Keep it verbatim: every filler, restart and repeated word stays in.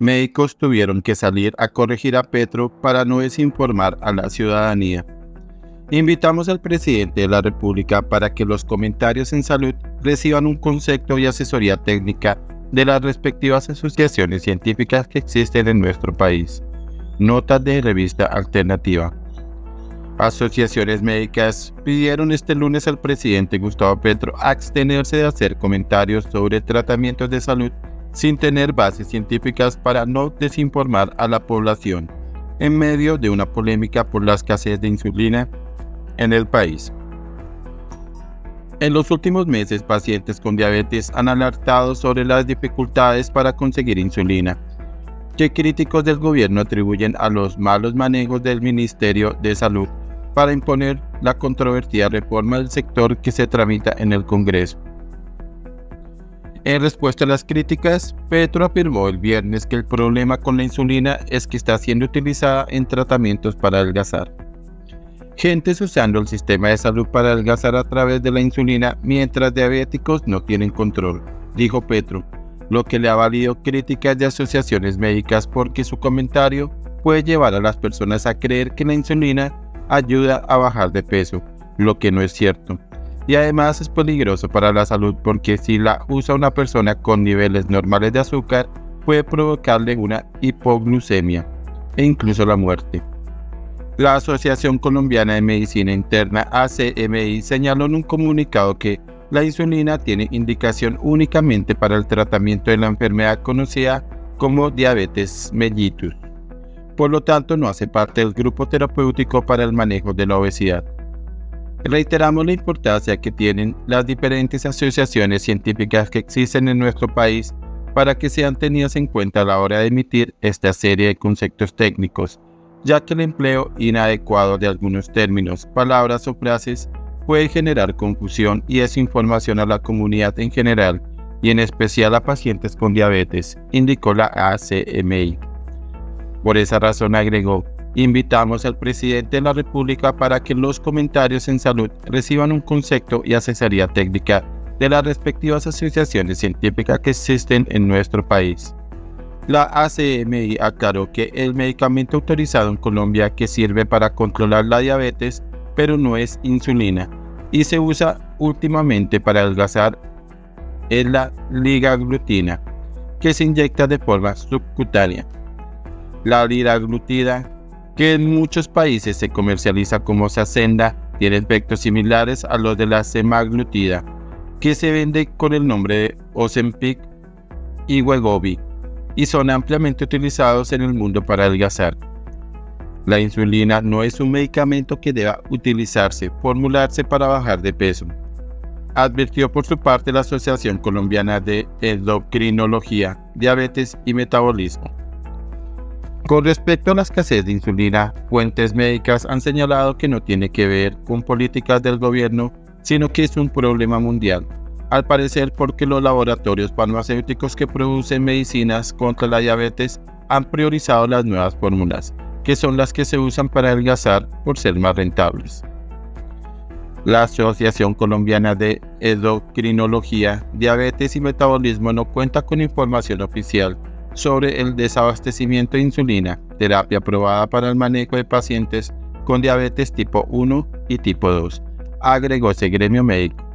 médicos tuvieron que salir a corregir a Petro para no desinformar a la ciudadanía. Invitamos al presidente de la República para que los comentarios en salud reciban un concepto y asesoría técnica de las respectivas asociaciones científicas que existen en nuestro país. Notas de Revista Alternativa. Asociaciones médicas pidieron este lunes al presidente Gustavo Petro abstenerse de hacer comentarios sobre tratamientos de salud sin tener bases científicas para no desinformar a la población, en medio de una polémica por la escasez de insulina en el país. En los últimos meses, pacientes con diabetes han alertado sobre las dificultades para conseguir insulina, que críticos del gobierno atribuyen a los malos manejos del Ministerio de Salud para imponer la controvertida reforma del sector que se tramita en el Congreso. En respuesta a las críticas, Petro afirmó el viernes que el problema con la insulina es que está siendo utilizada en tratamientos para adelgazar. Gentes usando el sistema de salud para adelgazar a través de la insulina mientras diabéticos no tienen control, dijo Petro, lo que le ha valido críticas de asociaciones médicas porque su comentario puede llevar a las personas a creer que la insulina ayuda a bajar de peso, lo que no es cierto, y además es peligroso para la salud porque si la usa una persona con niveles normales de azúcar puede provocarle una hipoglucemia e incluso la muerte. La Asociación Colombiana de Medicina Interna, A C M I, señaló en un comunicado que la insulina tiene indicación únicamente para el tratamiento de la enfermedad conocida como diabetes mellitus. Por lo tanto, no hace parte del grupo terapéutico para el manejo de la obesidad. Reiteramos la importancia que tienen las diferentes asociaciones científicas que existen en nuestro país para que sean tenidas en cuenta a la hora de emitir esta serie de conceptos técnicos, ya que el empleo inadecuado de algunos términos, palabras o frases puede generar confusión y desinformación a la comunidad en general y en especial a pacientes con diabetes, indicó la A C M I. Por esa razón, agregó, invitamos al presidente de la República para que los comentarios en salud reciban un concepto y asesoría técnica de las respectivas asociaciones científicas que existen en nuestro país. La A C M I aclaró que el medicamento autorizado en Colombia que sirve para controlar la diabetes, pero no es insulina, y se usa últimamente para adelgazar es la liraglutida, que se inyecta de forma subcutánea. La liraglutida, que en muchos países se comercializa como Saxenda, tiene efectos similares a los de la semaglutida, que se vende con el nombre de Ozempic y Wegovy, y son ampliamente utilizados en el mundo para adelgazar. La insulina no es un medicamento que deba utilizarse, formularse para bajar de peso, advirtió por su parte la Asociación Colombiana de Endocrinología, Diabetes y Metabolismo. Con respecto a la escasez de insulina, fuentes médicas han señalado que no tiene que ver con políticas del gobierno, sino que es un problema mundial. Al parecer porque los laboratorios farmacéuticos que producen medicinas contra la diabetes han priorizado las nuevas fórmulas, que son las que se usan para adelgazar por ser más rentables. La Asociación Colombiana de Endocrinología, Diabetes y Metabolismo no cuenta con información oficial sobre el desabastecimiento de insulina, terapia aprobada para el manejo de pacientes con diabetes tipo uno y tipo dos, agregó ese gremio médico.